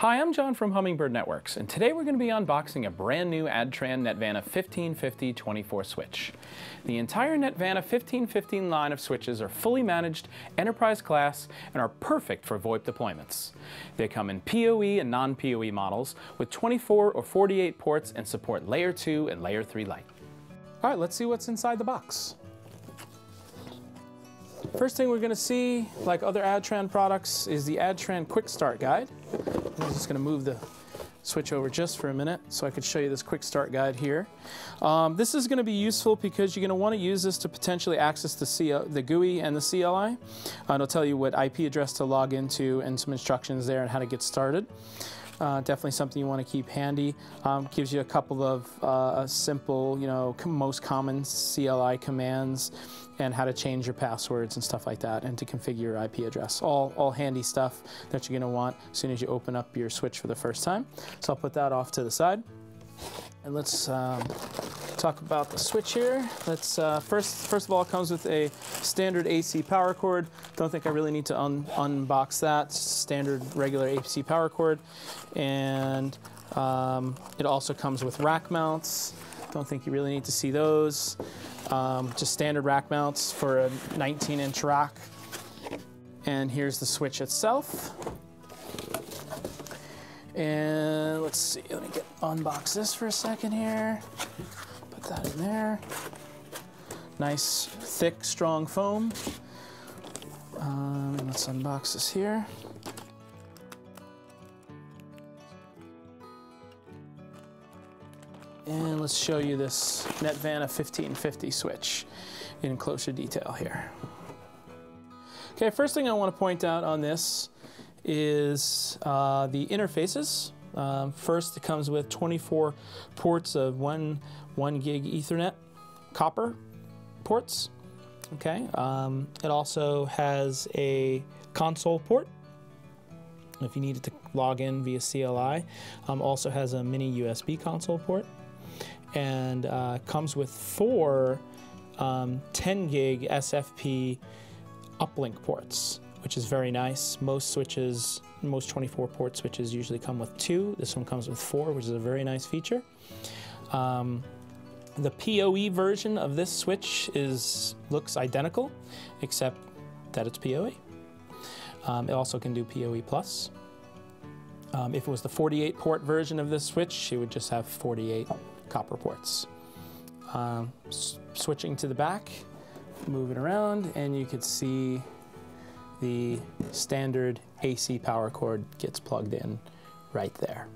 Hi, I'm John from Hummingbird Networks, and today we're going to be unboxing a brand new Adtran NetVanta 1550-24 switch. The entire NetVanta 1515 line of switches are fully managed, enterprise class, and are perfect for VoIP deployments. They come in PoE and non-PoE models with 24 or 48 ports and support Layer 2 and Layer 3 Lite. Alright, let's see what's inside the box. First thing we're going to see, like other Adtran products, is the Adtran Quick Start Guide. I'm just going to move the switch over just for a minute so I could show you this Quick Start Guide here. This is going to be useful because you're going to want to use this to potentially access the GUI and the CLI. It'll tell you what IP address to log into and some instructions there on how to get started. Definitely something you want to keep handy. Gives you a couple of simple, most common CLI commands and how to change your passwords and stuff like that, and to configure your IP address. All handy stuff that you're going to want as soon as you open up your switch for the first time. So I'll put that off to the side. And let's talk about the switch here. Let's first of all, it comes with a standard AC power cord. Don't think I really need to unbox that. Standard regular AC power cord, and it also comes with rack mounts. Don't think you really need to see those. Just standard rack mounts for a 19-inch rack. And here's the switch itself. And let's see. Let me unbox this for a second here. Put that in there. Nice, thick, strong foam. Let's unbox this here. And let's show you this NetVanta 1550 switch in closer detail here. Okay, first thing I want to point out on this is the interfaces. First, it comes with 24 ports of 1 gig Ethernet copper ports. Okay, it also has a console port if you needed to log in via CLI. Also has a mini USB console port, and comes with four 10 gig SFP uplink ports, which is very nice. Most switches, most 24 port switches usually come with two. This one comes with four, which is a very nice feature. The PoE version of this switch looks identical, except that it's PoE. It also can do PoE+. If it was the 48 port version of this switch, it would just have 48 copper ports. Switching to the back, move it around, and you could see the standard AC power cord gets plugged in right there.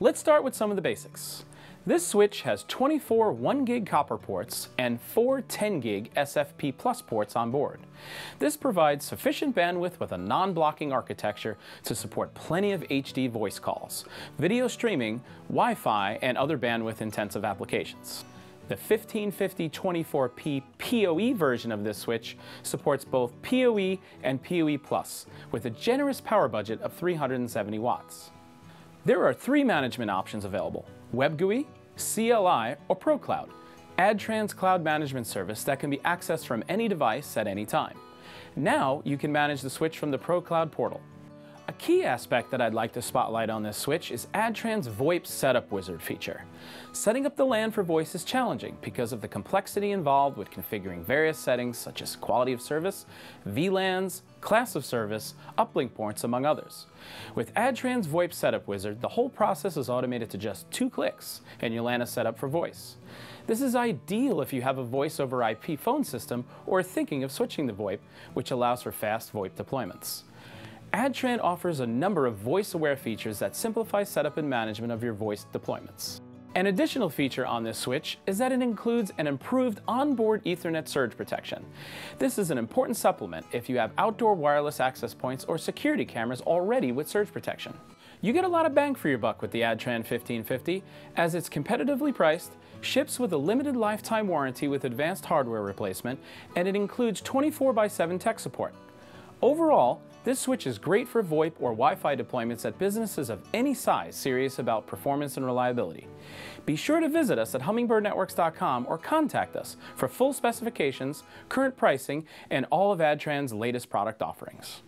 Let's start with some of the basics. This switch has 24 1 gig copper ports and four 10 gig SFP+ ports on board. This provides sufficient bandwidth with a non-blocking architecture to support plenty of HD voice calls, video streaming, Wi-Fi, and other bandwidth-intensive applications. The 1550-24P PoE version of this switch supports both PoE and PoE+, with a generous power budget of 370 watts. There are three management options available: Web GUI, CLI, or ProCloud, Adtran's cloud management service that can be accessed from any device at any time. Now you can manage the switch from the ProCloud portal. A key aspect that I'd like to spotlight on this switch is Adtran's VoIP Setup Wizard feature. Setting up the LAN for voice is challenging because of the complexity involved with configuring various settings such as quality of service, VLANs, class of service, uplink ports, among others. With Adtran's VoIP Setup Wizard, the whole process is automated to just 2 clicks, and your LAN is set up for voice. This is ideal if you have a voice over IP phone system or are thinking of switching to VoIP, which allows for fast VoIP deployments. Adtran offers a number of voice-aware features that simplify setup and management of your voice deployments. An additional feature on this switch is that it includes an improved onboard Ethernet surge protection. This is an important supplement if you have outdoor wireless access points or security cameras already with surge protection. You get a lot of bang for your buck with the Adtran 1550, as it's competitively priced, ships with a limited lifetime warranty with advanced hardware replacement, and it includes 24/7 tech support. Overall, this switch is great for VoIP or Wi-Fi deployments at businesses of any size serious about performance and reliability. Be sure to visit us at Hummingbird Networks.com or contact us for full specifications, current pricing, and all of Adtran's latest product offerings.